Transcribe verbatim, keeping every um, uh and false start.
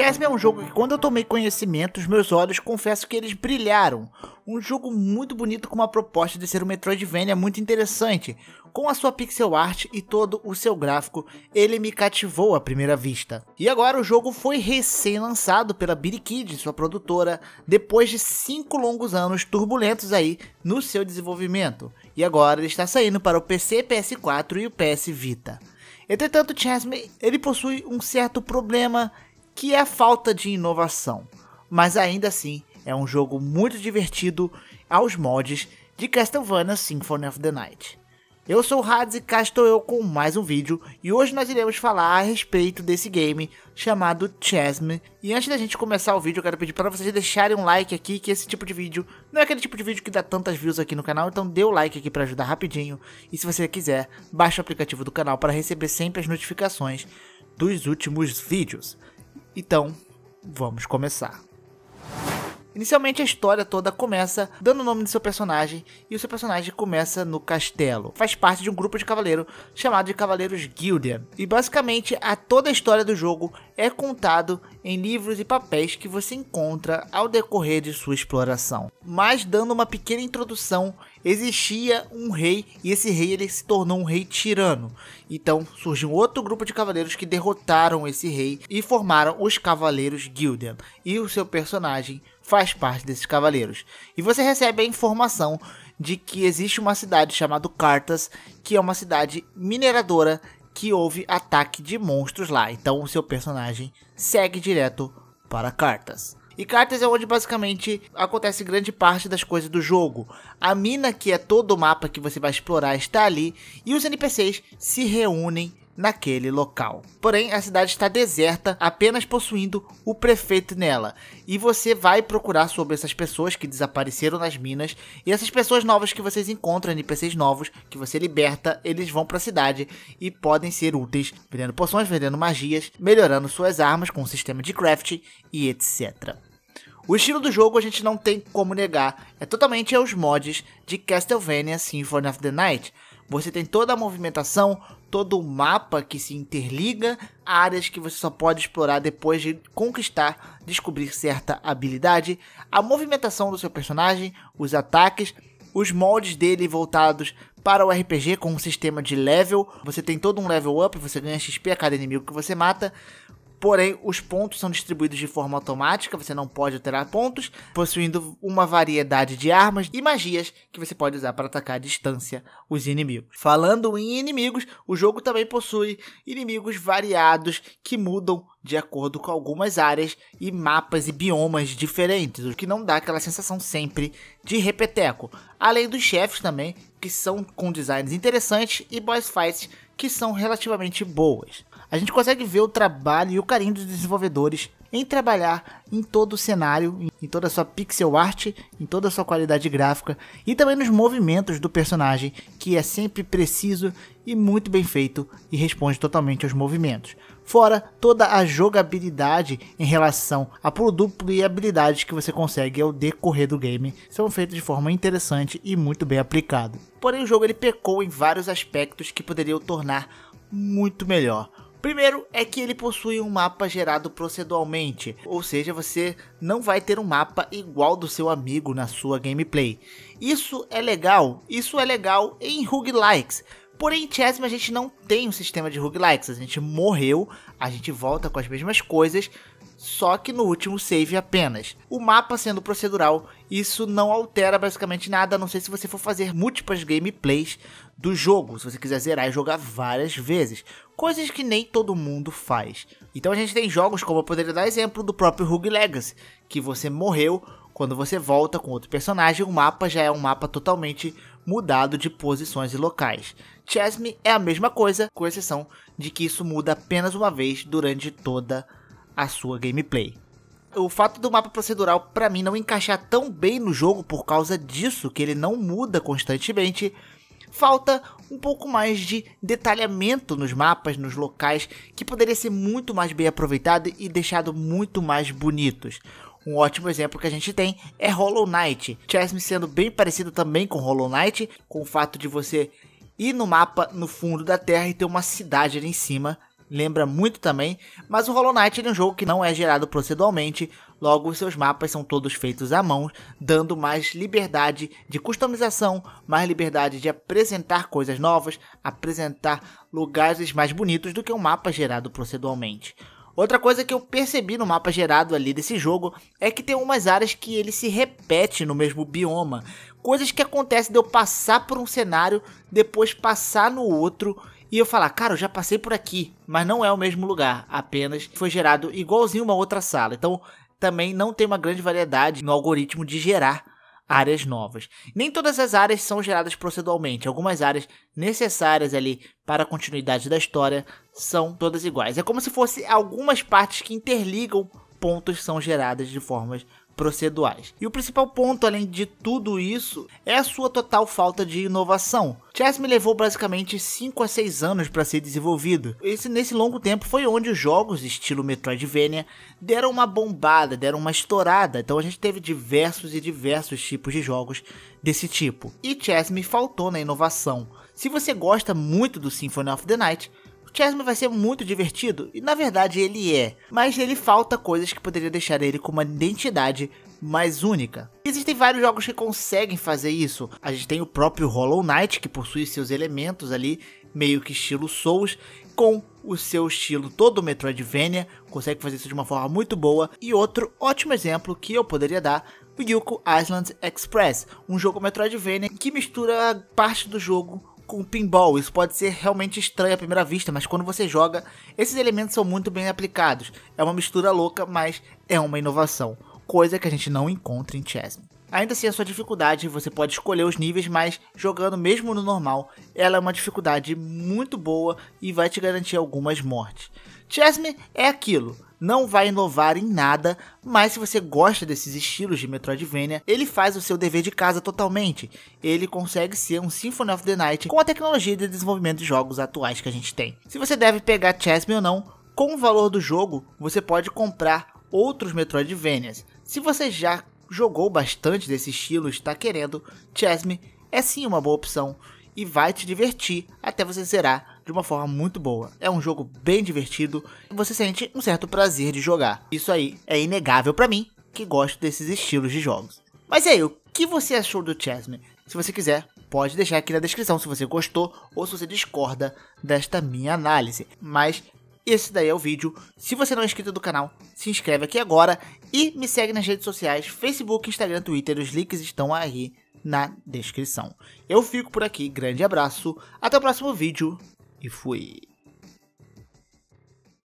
Chasm é um jogo que, quando eu tomei conhecimento, os meus olhos, confesso que eles brilharam. Um jogo muito bonito, com uma proposta de ser um Metroidvania muito interessante. Com a sua pixel art e todo o seu gráfico, ele me cativou à primeira vista. E agora o jogo foi recém-lançado pela Birikid, sua produtora, depois de cinco longos anos turbulentos aí no seu desenvolvimento. E agora ele está saindo para o P C, P S quatro e o P S Vita. Entretanto, Chasm, ele possui um certo problema, que é a falta de inovação. Mas ainda assim, é um jogo muito divertido aos mods de Castlevania Symphony of the Night. Eu sou o Hades e cá estou eu com mais um vídeo, e hoje nós iremos falar a respeito desse game chamado Chasm. E antes da gente começar o vídeo, eu quero pedir para vocês deixarem um like aqui, que esse tipo de vídeo não é aquele tipo de vídeo que dá tantas views aqui no canal, então dê o like aqui para ajudar rapidinho. E se você quiser, baixa o aplicativo do canal para receber sempre as notificações dos últimos vídeos. Então, vamos começar. Inicialmente a história toda começa dando o nome do seu personagem, e o seu personagem começa no castelo. Faz parte de um grupo de cavaleiro chamado de Cavaleiros Guilden. E basicamente a toda a história do jogo é contado em livros e papéis que você encontra ao decorrer de sua exploração. Mas dando uma pequena introdução, existia um rei e esse rei ele se tornou um rei tirano. Então surgiu outro grupo de cavaleiros que derrotaram esse rei e formaram os Cavaleiros Guilden. E o seu personagem faz parte desses cavaleiros. E você recebe a informação de que existe uma cidade chamada Cartas, que é uma cidade mineradora, que houve ataque de monstros lá. Então o seu personagem segue direto para Cartas. E Cartas é onde basicamente acontece grande parte das coisas do jogo. A mina, que é todo o mapa que você vai explorar, está ali. E os N P Cs se reúnem naquele local. Porém, a cidade está deserta, apenas possuindo o prefeito nela. E você vai procurar sobre essas pessoas que desapareceram nas minas. E essas pessoas novas que vocês encontram, N P Cs novos, que você liberta, eles vão para a cidade e podem ser úteis, vendendo poções, vendendo magias, melhorando suas armas com o sistema de crafting e etcétera. O estilo do jogo a gente não tem como negar, é totalmente aos mods de Castlevania Symphony of the Night. Você tem toda a movimentação, todo o mapa que se interliga, áreas que você só pode explorar depois de conquistar, descobrir certa habilidade, a movimentação do seu personagem, os ataques, os moldes dele voltados para o R P G com um sistema de level. Você tem todo um level up, você ganha X P a cada inimigo que você mata. Porém, os pontos são distribuídos de forma automática, você não pode alterar pontos, possuindo uma variedade de armas e magias que você pode usar para atacar à distância os inimigos. Falando em inimigos, o jogo também possui inimigos variados que mudam de acordo com algumas áreas e mapas e biomas diferentes, o que não dá aquela sensação sempre de repeteco. Além dos chefes também, que são com designs interessantes, e boss fights que são relativamente boas. A gente consegue ver o trabalho e o carinho dos desenvolvedores em trabalhar em todo o cenário, em toda a sua pixel art, em toda a sua qualidade gráfica e também nos movimentos do personagem, que é sempre preciso e muito bem feito e responde totalmente aos movimentos. Fora toda a jogabilidade em relação a pulo duplo e habilidades que você consegue ao decorrer do game, são feitas de forma interessante e muito bem aplicado. Porém, o jogo ele pecou em vários aspectos que poderiam tornar muito melhor. Primeiro é que ele possui um mapa gerado proceduralmente, ou seja, você não vai ter um mapa igual do seu amigo na sua gameplay. Isso é legal, isso é legal em roguelikes. Porém, em Chasm a gente não tem um sistema de roguelikes, a gente morreu, a gente volta com as mesmas coisas, só que no último save apenas. O mapa sendo procedural, isso não altera basicamente nada, a não ser se você for fazer múltiplas gameplays do jogo, se você quiser zerar e jogar várias vezes, coisas que nem todo mundo faz. Então a gente tem jogos como, eu poderia dar exemplo do próprio Rogue Legacy, que você morreu, quando você volta com outro personagem, o mapa já é um mapa totalmente mudado de posições e locais. Chasm é a mesma coisa, com exceção de que isso muda apenas uma vez durante toda a sua gameplay. O fato do mapa procedural para mim não encaixar tão bem no jogo por causa disso, que ele não muda constantemente. Falta um pouco mais de detalhamento nos mapas, nos locais, que poderia ser muito mais bem aproveitado e deixado muito mais bonitos. Um ótimo exemplo que a gente tem é Hollow Knight. Chasm sendo bem parecido também com Hollow Knight, com o fato de você ir no mapa no fundo da terra e ter uma cidade ali em cima lembra muito também, mas o Hollow Knight é um jogo que não é gerado procedualmente, logo os seus mapas são todos feitos à mão, dando mais liberdade de customização, mais liberdade de apresentar coisas novas, apresentar lugares mais bonitos do que um mapa gerado procedualmente. Outra coisa que eu percebi no mapa gerado ali desse jogo é que tem umas áreas que ele se repete no mesmo bioma, coisas que acontecem de eu passar por um cenário, depois passar no outro e eu falar, cara, eu já passei por aqui, mas não é o mesmo lugar, apenas foi gerado igualzinho uma outra sala. Então também não tem uma grande variedade no algoritmo de gerar áreas novas. Nem todas as áreas são geradas proceduralmente, algumas áreas necessárias ali para a continuidade da história são todas iguais. É como se fosse algumas partes que interligam pontos são geradas de formas procedurais. E o principal ponto, além de tudo isso, é a sua total falta de inovação. Chasm levou basicamente cinco a seis anos para ser desenvolvido. Esse, nesse longo tempo foi onde os jogos estilo Metroidvania deram uma bombada, deram uma estourada. Então a gente teve diversos e diversos tipos de jogos desse tipo. E Chasm faltou na inovação. Se você gosta muito do Symphony of the Night, Chasm vai ser muito divertido, e na verdade ele é, mas ele falta coisas que poderiam deixar ele com uma identidade mais única. Existem vários jogos que conseguem fazer isso, a gente tem o próprio Hollow Knight, que possui seus elementos ali, meio que estilo Souls, com o seu estilo todo Metroidvania, consegue fazer isso de uma forma muito boa. E outro ótimo exemplo que eu poderia dar, o Yoku's Island Express, um jogo Metroidvania que mistura parte do jogo com pinball. Isso pode ser realmente estranho à primeira vista, mas quando você joga, esses elementos são muito bem aplicados. É uma mistura louca, mas é uma inovação, coisa que a gente não encontra em Chasm. Ainda assim, a sua dificuldade, você pode escolher os níveis, mas jogando mesmo no normal, ela é uma dificuldade muito boa e vai te garantir algumas mortes. Chasm é aquilo, não vai inovar em nada, mas se você gosta desses estilos de Metroidvania, ele faz o seu dever de casa totalmente. Ele consegue ser um Symphony of the Night com a tecnologia de desenvolvimento de jogos atuais que a gente tem. Se você deve pegar Chasm ou não, com o valor do jogo, você pode comprar outros Metroidvanias. Se você já jogou bastante desse estilo e está querendo, Chasm é sim uma boa opção e vai te divertir até você zerar de uma forma muito boa. É um jogo bem divertido e você sente um certo prazer de jogar. Isso aí é inegável para mim, que gosto desses estilos de jogos. Mas e aí, o que você achou do Chasm? Se você quiser, pode deixar aqui na descrição se você gostou ou se você discorda desta minha análise. Mas esse daí é o vídeo. Se você não é inscrito do canal, se inscreve aqui agora e me segue nas redes sociais, Facebook, Instagram, Twitter, os links estão aí na descrição. Eu fico por aqui, grande abraço, até o próximo vídeo e fui!